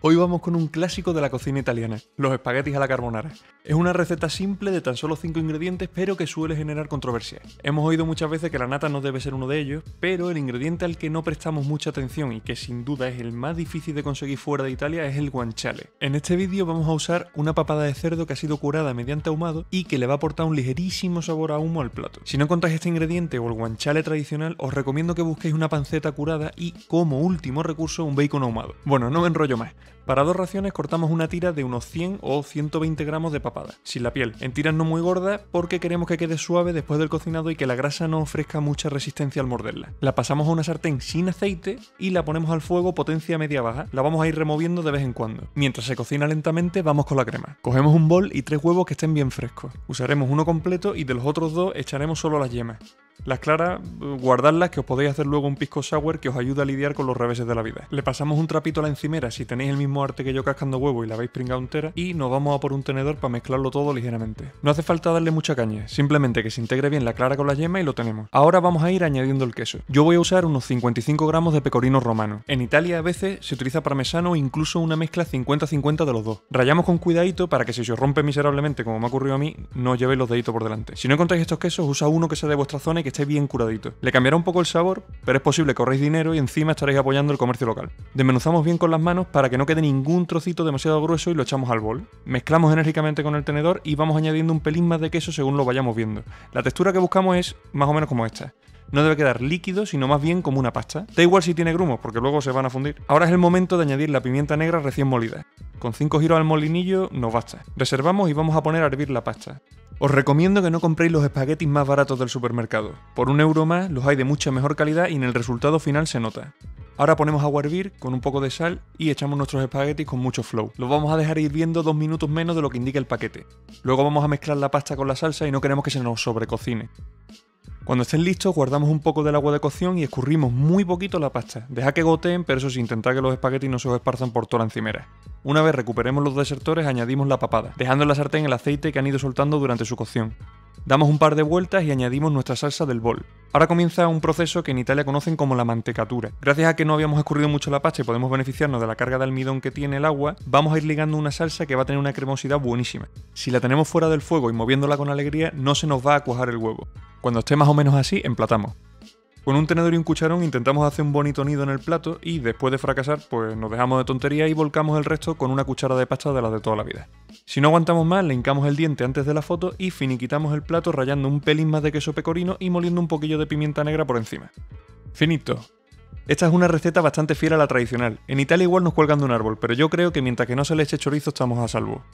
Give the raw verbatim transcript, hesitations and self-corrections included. Hoy vamos con un clásico de la cocina italiana, los espaguetis a la carbonara. Es una receta simple de tan solo cinco ingredientes, pero que suele generar controversia. Hemos oído muchas veces que la nata no debe ser uno de ellos, pero el ingrediente al que no prestamos mucha atención y que sin duda es el más difícil de conseguir fuera de Italia es el guanciale. En este vídeo vamos a usar una papada de cerdo que ha sido curada mediante ahumado y que le va a aportar un ligerísimo sabor a humo al plato. Si no encontráis este ingrediente o el guanciale tradicional, os recomiendo que busquéis una panceta curada y, como último recurso, un bacon ahumado. Bueno, no me enrollo más. Para dos raciones cortamos una tira de unos cien o ciento veinte gramos de papada, sin la piel, en tiras no muy gordas porque queremos que quede suave después del cocinado y que la grasa no ofrezca mucha resistencia al morderla. La pasamos a una sartén sin aceite y la ponemos al fuego potencia media baja, la vamos a ir removiendo de vez en cuando. Mientras se cocina lentamente vamos con la crema. Cogemos un bol y tres huevos que estén bien frescos. Usaremos uno completo y de los otros dos echaremos solo las yemas. Las claras, guardadlas que os podéis hacer luego un pisco sour que os ayuda a lidiar con los reveses de la vida. Le pasamos un trapito a la encimera si tenéis el mismo arte que yo cascando huevo y la habéis pringado entera y nos vamos a por un tenedor para mezclarlo todo ligeramente. No hace falta darle mucha caña, simplemente que se integre bien la clara con la yema y lo tenemos. Ahora vamos a ir añadiendo el queso. Yo voy a usar unos cincuenta y cinco gramos de pecorino romano. En Italia a veces se utiliza parmesano o incluso una mezcla cincuenta cincuenta de los dos. Rayamos con cuidadito para que si se os rompe miserablemente como me ha ocurrido a mí, no os llevéis los deditos por delante. Si no encontráis estos quesos, usad uno que sea de vuestra zona y que esté bien curadito. Le cambiará un poco el sabor, pero es posible que ahorréis dinero y encima estaréis apoyando el comercio local. Desmenuzamos bien con las manos para que no quede ningún trocito demasiado grueso y lo echamos al bol. Mezclamos enérgicamente con el tenedor y vamos añadiendo un pelín más de queso según lo vayamos viendo. La textura que buscamos es más o menos como esta. No debe quedar líquido, sino más bien como una pasta. Da igual si tiene grumos, porque luego se van a fundir. Ahora es el momento de añadir la pimienta negra recién molida. Con cinco giros al molinillo nos basta. Reservamos y vamos a poner a hervir la pasta. Os recomiendo que no compréis los espaguetis más baratos del supermercado. Por un euro más los hay de mucha mejor calidad y en el resultado final se nota. Ahora ponemos agua a hervir con un poco de sal y echamos nuestros espaguetis con mucho flow. Los vamos a dejar hirviendo dos minutos menos de lo que indica el paquete. Luego vamos a mezclar la pasta con la salsa y no queremos que se nos sobrecocine. Cuando estén listos, guardamos un poco del agua de cocción y escurrimos muy poquito la pasta. Deja que goteen, pero eso sí, intentad que los espaguetis no se os esparzan por toda la encimera. Una vez recuperemos los desertores, añadimos la papada, dejando en la sartén el aceite que han ido soltando durante su cocción. Damos un par de vueltas y añadimos nuestra salsa del bol. Ahora comienza un proceso que en Italia conocen como la mantecatura. Gracias a que no habíamos escurrido mucho la pasta y podemos beneficiarnos de la carga de almidón que tiene el agua, vamos a ir ligando una salsa que va a tener una cremosidad buenísima. Si la tenemos fuera del fuego y moviéndola con alegría, no se nos va a cuajar el huevo. Cuando esté más o menos así, emplatamos. Con un tenedor y un cucharón intentamos hacer un bonito nido en el plato y después de fracasar, pues nos dejamos de tontería y volcamos el resto con una cuchara de pasta de las de toda la vida. Si no aguantamos más, le hincamos el diente antes de la foto y finiquitamos el plato rallando un pelín más de queso pecorino y moliendo un poquillo de pimienta negra por encima. ¡Finito! Esta es una receta bastante fiel a la tradicional. En Italia igual nos cuelgan de un árbol, pero yo creo que mientras que no se le eche chorizo estamos a salvo.